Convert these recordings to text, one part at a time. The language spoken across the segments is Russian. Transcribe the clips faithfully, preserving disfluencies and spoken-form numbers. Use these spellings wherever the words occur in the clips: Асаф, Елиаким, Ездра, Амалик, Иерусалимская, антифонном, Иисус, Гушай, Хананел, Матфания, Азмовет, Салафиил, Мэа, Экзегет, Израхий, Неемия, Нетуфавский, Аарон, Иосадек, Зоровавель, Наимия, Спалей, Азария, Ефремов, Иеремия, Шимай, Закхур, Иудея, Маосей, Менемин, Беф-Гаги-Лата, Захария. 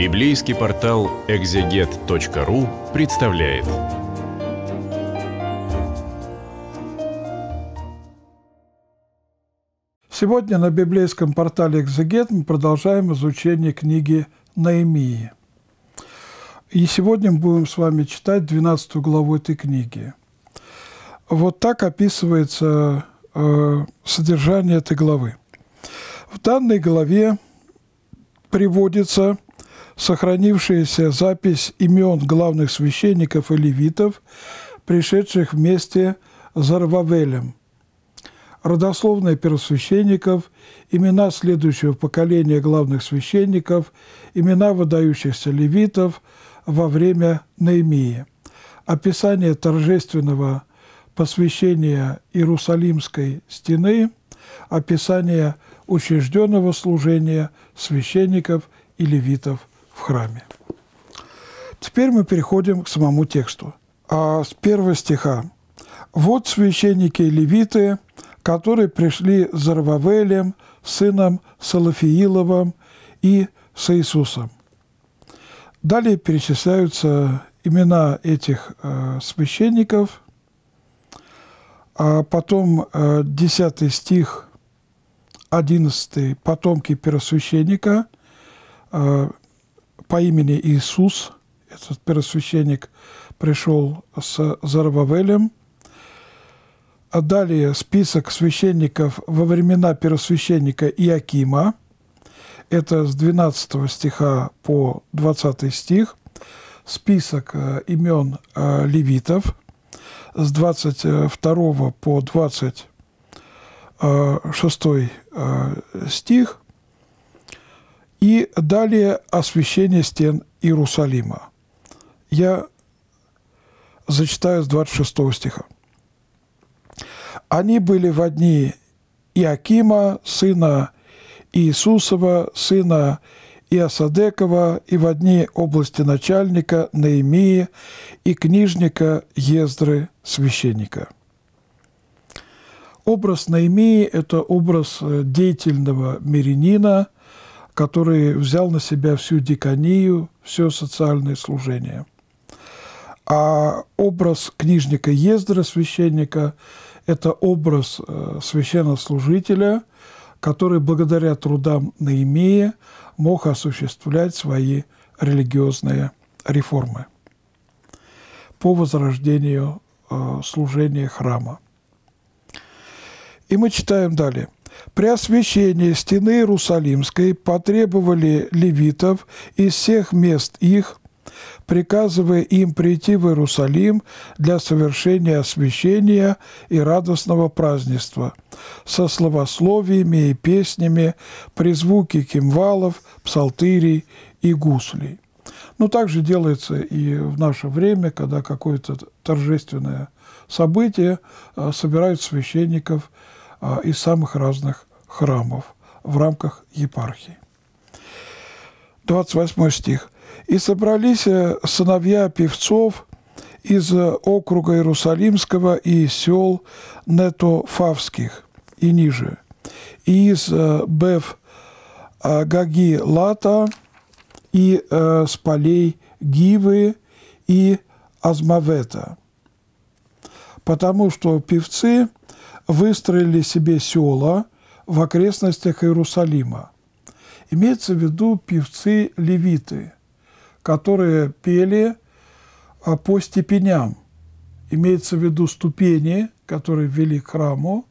Библейский портал экзегет точка ру представляет. Сегодня на библейском портале «Экзегет» мы продолжаем изучение книги Неемии. И сегодня мы будем с вами читать двенадцатую главу этой книги. Вот так описывается э, содержание этой главы. В данной главе приводится сохранившаяся запись имен главных священников и левитов, пришедших вместе с Зоровавелем. Родословные первосвященников, имена следующего поколения главных священников, имена выдающихся левитов во время Неемии. Описание торжественного посвящения Иерусалимской стены, описание учрежденного служения священников и левитов в храме. Теперь мы переходим к самому тексту. А с первого стиха. «Вот священники и левиты, которые пришли с Зоровавелем, сыном Салафииловым и с Иисусом». Далее перечисляются имена этих э, священников, а потом э, десятый стих, одиннадцатый, потомки первосвященника э, по имени Иисус. Этот первосвященник пришел с Зоровавелем. А далее список священников во времена первосвященника Иеремии. Это с двенадцатого стиха по двадцатый стих. Список имен левитов с двадцать второго по двадцать шестой стих. И далее освящение стен Иерусалима. Я зачитаю с двадцать шестого стиха. Они были во дни Иоакима, сына Иисусова, сына Иосадекова, и во дни области начальника Наимии и книжника Ездры, священника. Образ Наимии – это образ деятельного мирянина, который взял на себя всю диконию, все социальное служение. А образ книжника Ездры, священника – это образ священнослужителя, который благодаря трудам Неемии мог осуществлять свои религиозные реформы по возрождению служения храма. И мы читаем далее. «При освящении стены Иерусалимской потребовали левитов из всех мест их, приказывая им прийти в Иерусалим для совершения освящения и радостного празднества, со словословиями и песнями, при звуке кимвалов, псалтырий и гуслей». Но также делается и в наше время, когда какое-то торжественное событие собирают священников из самых разных храмов в рамках епархии. двадцать восьмой стих. «И собрались сыновья певцов из округа Иерусалимского и из сел Нетуфавских и ниже, и из Беф-Гаги-Лата, и Спалей Гивы, и Азмовета, потому что певцы выстроили себе села в окрестностях Иерусалима». Имеется в виду певцы-левиты, которые пели по степеням. Имеется в виду ступени, которые вели к храму.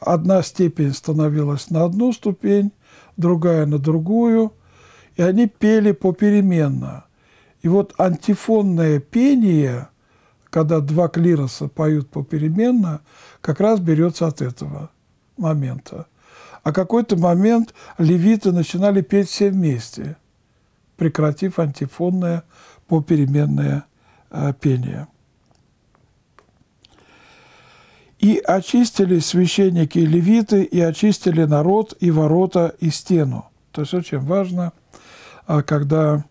Одна степень становилась на одну ступень, другая на другую. И они пели попеременно. И вот антифонное пение, когда два клироса поют попеременно, как раз берется от этого момента. А какой-то момент левиты начинали петь все вместе, прекратив антифонное попеременное э, пение. «И очистили священники и левиты, и очистили народ, и ворота, и стену». То есть очень важно, когда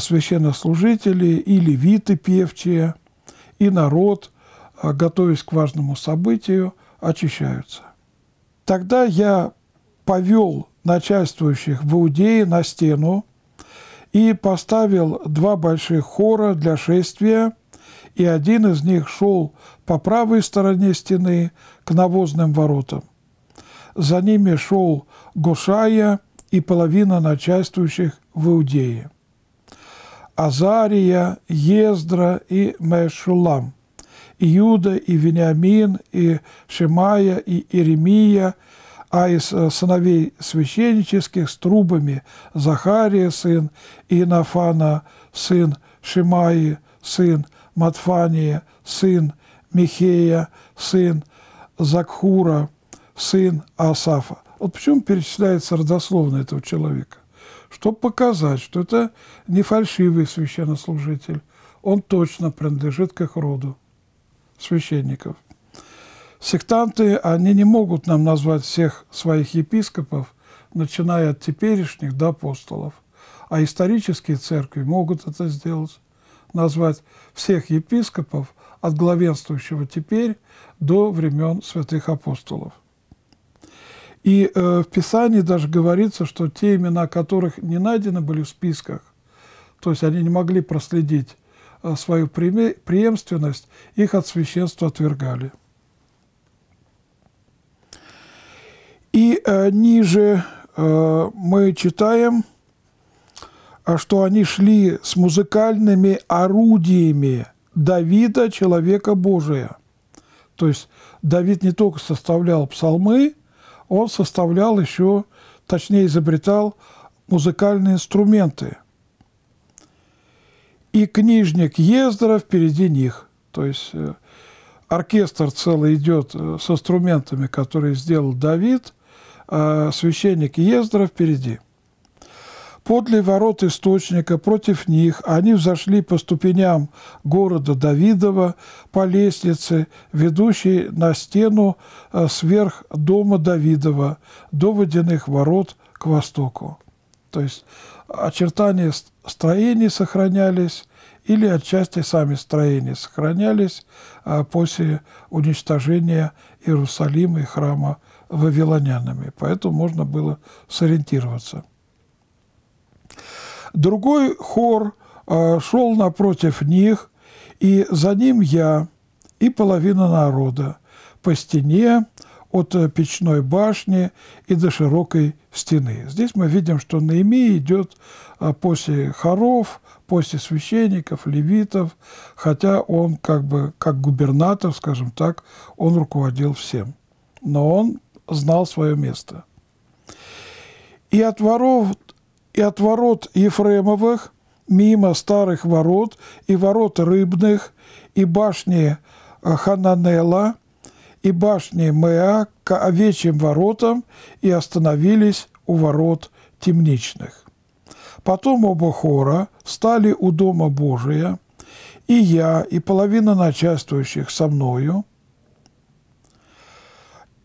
священнослужители и левиты певчие, и народ, готовясь к важному событию, очищаются. «Тогда я повел начальствующих в Иудее на стену, и поставил два больших хора для шествия, и один из них шел по правой стороне стены к навозным воротам. За ними шел Гушая и половина начальствующих в Иудее. Азария, Ездра и Мешулам, Иуда и Вениамин, и Шимая, и Иеремия, а из сыновей священнических с трубами Захария, сын Инафана, сын Шимаи, сын Матфания, сын Михея, сын Закхура, сын Асафа. Вот почему перечисляется родословно этого человека? Чтобы показать, что это не фальшивый священнослужитель, он точно принадлежит к их роду священников. Сектанты, они не могут нам назвать всех своих епископов, начиная от теперешних до апостолов, а исторические церкви могут это сделать, назвать всех епископов от главенствующего теперь до времен святых апостолов. И э, в Писании даже говорится, что те имена, которых не найдены были в списках, то есть они не могли проследить э, свою преемственность, их от священства отвергали. И э, ниже э, мы читаем, что они шли с музыкальными орудиями Давида, человека Божия. То есть Давид не только составлял псалмы, он составлял еще, точнее, изобретал музыкальные инструменты. И книжник Ездра впереди них. То есть оркестр целый идет с инструментами, которые сделал Давид, а священник Ездра впереди. Подле ворот источника против них они взошли по ступеням города Давидова, по лестнице, ведущей на стену сверх дома Давидова, до водяных ворот к востоку. То есть очертания строений сохранялись, или отчасти сами строения сохранялись после уничтожения Иерусалима и храма вавилонянами. Поэтому можно было сориентироваться. Другой хор э, шел напротив них, и за ним я и половина народа по стене от печной башни и до широкой стены. Здесь мы видим, что Неемия идет э, после хоров, после священников, левитов, хотя он как бы как губернатор, скажем так, он руководил всем, но он знал свое место. И от воров... и от ворот Ефремовых, мимо старых ворот, и ворот рыбных, и башни Хананела, и башни Мэа к овечьим воротам, и остановились у ворот темничных. Потом оба хора стали у дома Божия, и я, и половина начальствующих со мною,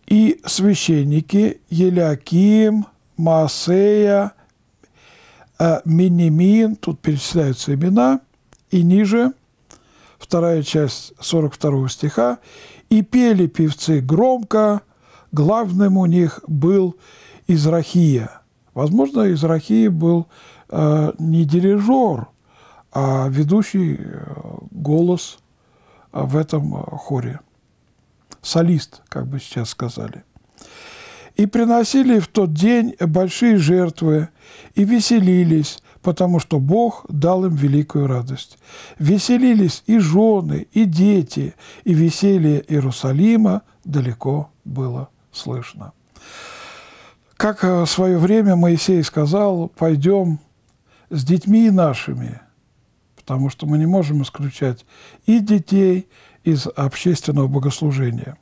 и священники Елиаким, Маосея, Менемин, тут перечисляются имена, и ниже, вторая часть сорок второго стиха, и пели певцы громко, главным у них был Израхия. Возможно, Израхия был э, не дирижер, а ведущий голос в этом хоре, солист, как бы сейчас сказали. И приносили в тот день большие жертвы, и веселились, потому что Бог дал им великую радость. Веселились и жены, и дети, и веселье Иерусалима далеко было слышно. Как в свое время Моисей сказал, пойдем с детьми нашими, потому что мы не можем исключать и детей из общественного богослужения.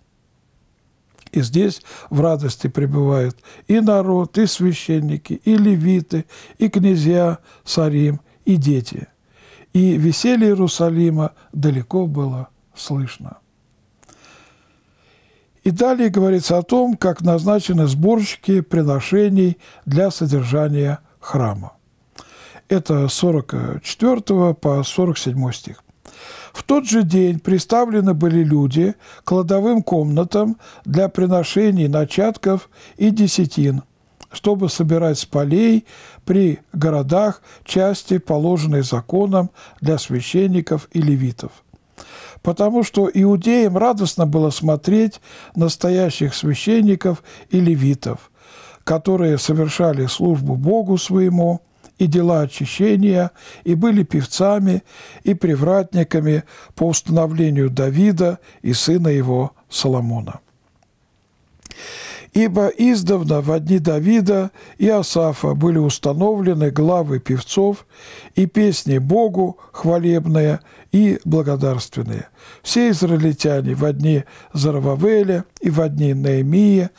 И здесь в радости пребывают и народ, и священники, и левиты, и князья, сарим, и дети. И веселье Иерусалима далеко было слышно. И далее говорится о том, как назначены сборщики приношений для содержания храма. Это с сорок четвёртого по сорок седьмой стих. В тот же день приставлены были люди к кладовым комнатам для приношений начатков и десятин, чтобы собирать с полей при городах части, положенные законом для священников и левитов. Потому что иудеям радостно было смотреть настоящих священников и левитов, которые совершали службу Богу своему и дела очищения, и были певцами и привратниками по установлению Давида и сына его Соломона. Ибо издавна во дни Давида и Асафа были установлены главы певцов и песни Богу хвалебные и благодарственные. Все израильтяне во дни Зоровавеля и во дни Неемии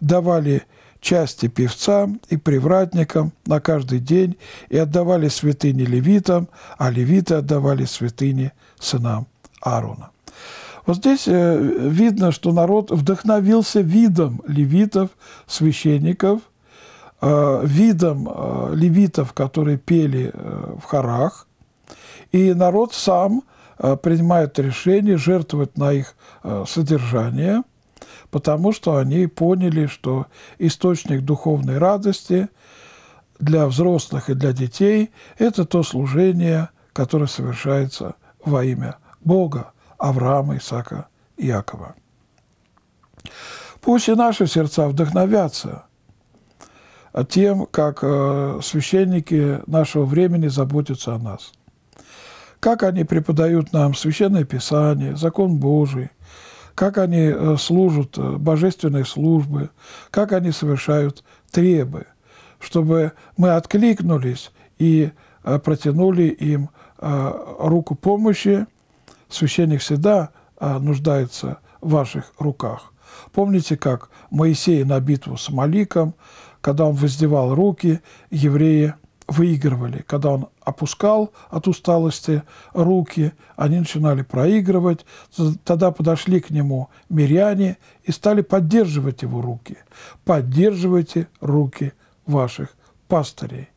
давали части певцам и привратникам на каждый день и отдавали святыни левитам, а левиты отдавали святыни сынам Аарона. Вот здесь видно, что народ вдохновился видом левитов, священников, видом левитов, которые пели в хорах, и народ сам принимает решение жертвовать на их содержание, потому что они поняли, что источник духовной радости для взрослых и для детей – это то служение, которое совершается во имя Бога, Авраама, Исаака, Иакова. Пусть и наши сердца вдохновятся тем, как священники нашего времени заботятся о нас, как они преподают нам Священное Писание, Закон Божий, как они служат божественной службы, как они совершают требы, чтобы мы откликнулись и протянули им руку помощи. Священник всегда нуждается в ваших руках. Помните, как Моисей на битву с Амаликом, когда он воздевал руки, евреи выигрывали. Когда он опускал от усталости руки, они начинали проигрывать. Тогда подошли к нему миряне и стали поддерживать его руки. Поддерживайте руки ваших пастырей,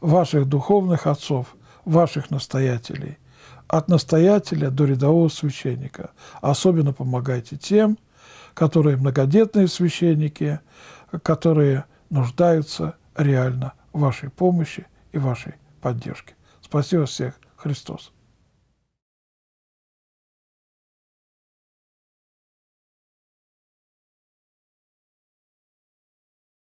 ваших духовных отцов, ваших настоятелей. От настоятеля до рядового священника. Особенно помогайте тем, которые многодетные священники, которые нуждаются реально в вашей помощи и вашей поддержке. Спаси вас всех, Христос!